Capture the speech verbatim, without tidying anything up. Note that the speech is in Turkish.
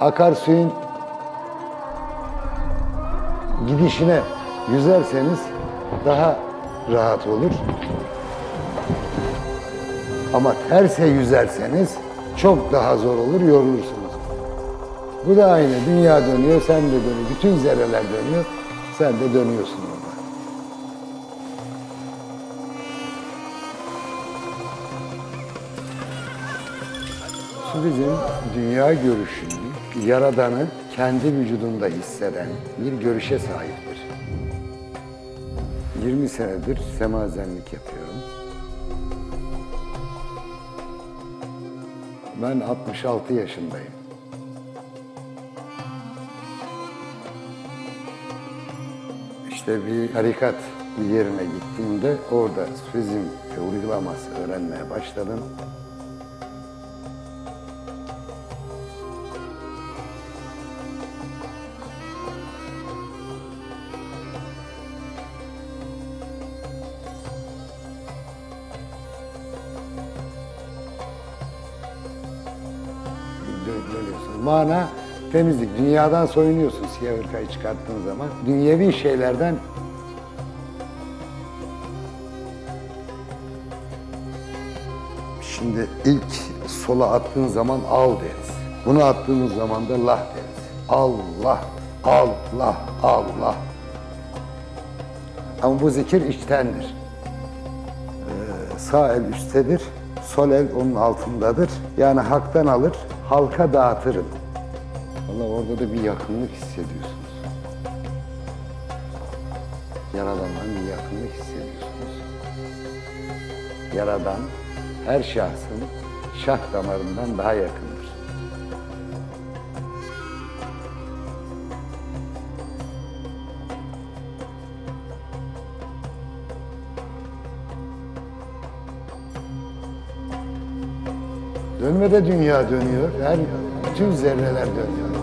akarsuyun gidişine yüzerseniz daha rahat olur. Ama terse yüzerseniz çok daha zor olur, yorulursunuz. Bu da aynı. Dünya dönüyor, sen de dönüyor. Bütün zerreler dönüyor, sen de dönüyorsun orada. Sufizm, dünya görüşünü, Yaradan'ı kendi vücudunda hisseden bir görüşe sahiptir. yirmi senedir semazenlik yapıyorum. Ben altmış altı yaşındayım. İşte bir tarikat bir yerine gittiğimde orada sufizm uygulaması öğrenmeye başladım. Mana temizlik. Dünyadan soyunuyorsun siyah hırkayı çıkarttığın zaman. Dünyevi şeylerden şimdi ilk sola attığın zaman al deriz. Bunu attığımız zaman da lah deriz. Allah, Allah, Allah. Ama bu zikir içtendir. Ee, sağ el üsttedir, sol el onun altındadır. Yani haktan alır, halka dağıtırım. Vallahi orada da bir yakınlık hissediyorsunuz. Yaradan'dan bir yakınlık hissediyorsunuz. Yaradan her şahsın şah damarından daha yakındır. Dönmede dünya dönüyor, her bütün zerreler dönüyor.